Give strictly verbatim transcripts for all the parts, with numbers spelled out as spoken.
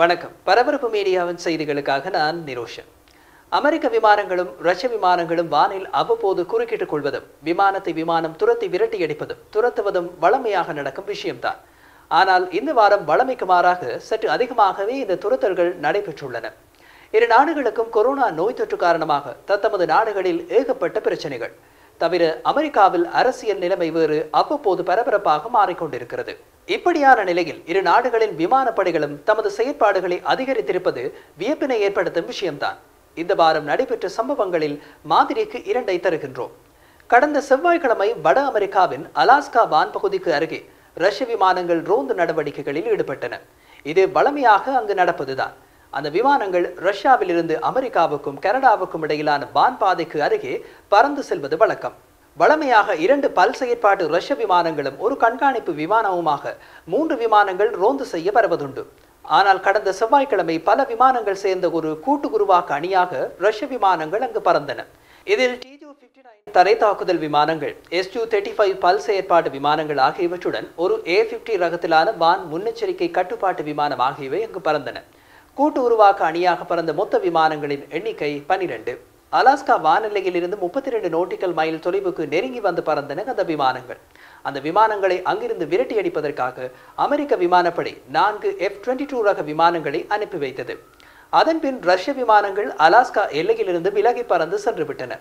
வணக்கம். பரபரப்பு மீடியாவின் செய்திகளுக்காக நான் நிரோஷன். அமெரிக்க விமானங்களும் ரஷ்ய விமானங்களும் வானில் அவ்வப்போது குறுக்கிட்டுக் கொள்வதும் விமானத்தை விமானம் துரத்தி விரட்டி அடிப்பதும் துரத்துவதும் வழமையாக நடக்கும் விஷயம்தான். ஆனால் இந்த வாரம் வழமைக்கு மாறாக சற்று அதிகமாகவே இந்த துரத்தல்கள் நடைபெற்றுள்ளன. இரு நாடுகளுக்கும் கொரோனா நோய் தொற்று காரணமாக தத்தமது நாடுகளில் ஏகப்பட்ட பிரச்சனைகள். தவிர அமெரிக்காவில் அரசியல் நிலைமை வேறு அவ்வப்போது பரபரப்பாக மாறிக்கொண்டிருக்கிறது. இப்படியான நிலையில் இரு நாடுகளின் விமானப்படைகளும் தமது செயற்பாடுகளை அதிகரித்திருப்பது வியப்பினை ஏற்படுத்தும் விஷயம்தான். இந்த வாரம் நடைபெற்ற சம்பவங்களில் மாதிரிக்கு இரண்டை தருகின்றோம். கடந்த செவ்வாய்க்கிழமை வட அமெரிக்காவின் அலாஸ்கா வான்பகுதிக்கு அருகே ரஷ்ய விமானங்கள் ரோந்து நடவடிக்கைகளில் ஈடுபட்டன. இது வழமையாக அங்கு நடப்பதுதான். அந்த விமானங்கள் ரஷ்யாவிலிருந்து அமெரிக்காவுக்கும் கனடாவுக்கும் இடையிலான வான்பாதைக்கு அருகே பறந்து செல்வது வழக்கம். வழமையாக இரண்டு பல் செயற்பாட்டு ரஷ்ய விமானங்களும் ஒரு கண்காணிப்பு விமானமுமாக மூன்று விமானங்கள் ரோந்து செய்ய வருவதுண்டு. ஆனால் கடந்த செவ்வாய்க்கிழமை பல விமானங்கள் சேர்ந்த ஒரு கூட்டு குருவாக்க அணியாக ரஷ்ய விமானங்கள் அங்கு பறந்தன. இதில் டி டூ ஃபிப்டி நைன் தரை தாக்குதல் விமானங்கள், எஸ் டூ தேர்ட்டி ஃபைவ் பல் செயற்பாட்டு விமானங்கள் ஆகியவற்றுடன் ஒரு ஏ ஃபிப்டி ரகத்திலான வான் முன்னெச்சரிக்கை கட்டுப்பாட்டு விமானம் ஆகியவை அங்கு பறந்தன. கூட்டு உருவாக்க அணியாக பறந்த மொத்த விமானங்களின் எண்ணிக்கை பனிரெண்டு. அலாஸ்கா வானிலையில் இருந்து முப்பத்தி இரண்டு நோட்டிக்கல் மைல் தொலைவுக்கு நெருங்கி வந்து பறந்தன அந்த விமானங்கள். அந்த விமானங்களை அங்கிருந்து விரட்டி அடிப்பதற்காக அமெரிக்க விமானப்படை நான்கு எஃப் டுவெண்ட்டி டூ ரக விமானங்களை அனுப்பி வைத்தது. அதன்பின் ரஷ்ய விமானங்கள் அலாஸ்கா எல்லையிலிருந்து விலகி பறந்து சென்றுவிட்டன.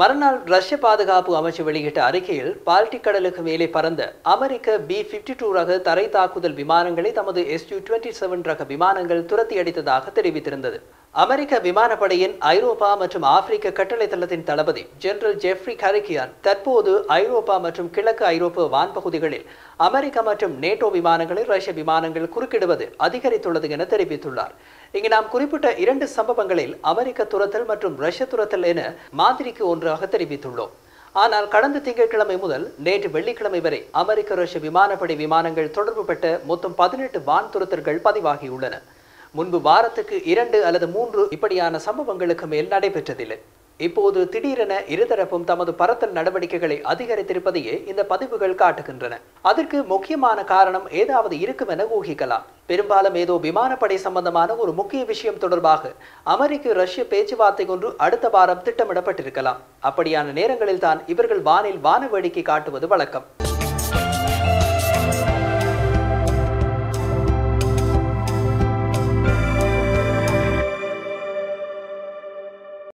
மறுநாள் ரஷ்ய பாதுகாப்பு அமைச்சு வெளியிட்ட அறிக்கையில் பால்டிக் கடலுக்கு மேலே பறந்த அமெரிக்க பி பிப்டி டூ ரக தரை தாக்குதல் விமானங்களை தமது எஸ்யூ டுவெண்ட்டி செவன் ரக விமானங்கள் துரத்தி அடித்ததாக தெரிவித்திருந்தது. அமெரிக்க விமானப்படையின் ஐரோப்பா மற்றும் ஆப்பிரிக்க கட்டளை தளத்தின் தளபதி ஜெனரல் ஜெஃப்ரி கரிகியான் தற்போது ஐரோப்பா மற்றும் கிழக்கு ஐரோப்ப வான்பகுதிகளில் அமெரிக்கா மற்றும் நேட்டோ விமானங்களை ரஷ்ய விமானங்கள் குறுக்கிடுவது அதிகரித்துள்ளது என தெரிவித்துள்ளார். இங்கு நாம் குறிப்பிட்ட இரண்டு சம்பவங்களில் அமெரிக்க துரத்தல் மற்றும் ரஷ்ய துரத்தல் என மாதிரிக்கு ஒன்றாக தெரிவித்துள்ளோம். ஆனால் கடந்த திங்கட்கிழமை முதல் நேற்று வெள்ளிக்கிழமை வரை அமெரிக்க ரஷ்ய விமானப்படை விமானங்கள் தொடர்பு பட்ட மொத்தம் பதினெட்டு வான் துரத்தல்கள் பதிவாகியுள்ளன. முன்பு வாரத்துக்கு இரண்டு அல்லது மூன்று இப்படியான சம்பவங்களுக்கு மேல் நடைபெற்றதில்லை. இப்போது திடீரென இருதரப்பும் தமது பறத்தல் நடவடிக்கைகளை அதிகரித்திருப்பதையே இந்த பதிவுகள் காட்டுகின்றன. அதற்கு முக்கியமான காரணம் ஏதாவது இருக்கும் என ஊகிக்கலாம். பெரும்பாலும் ஏதோ விமானப்படை சம்பந்தமான ஒரு முக்கிய விஷயம் தொடர்பாக அமெரிக்க ரஷ்ய பேச்சுவார்த்தை ஒன்று அடுத்த வாரம் திட்டமிடப்பட்டிருக்கலாம். அப்படியான நேரங்களில்தான் இவர்கள் வானில் வான வேடிக்கை காட்டுவது வழக்கம்.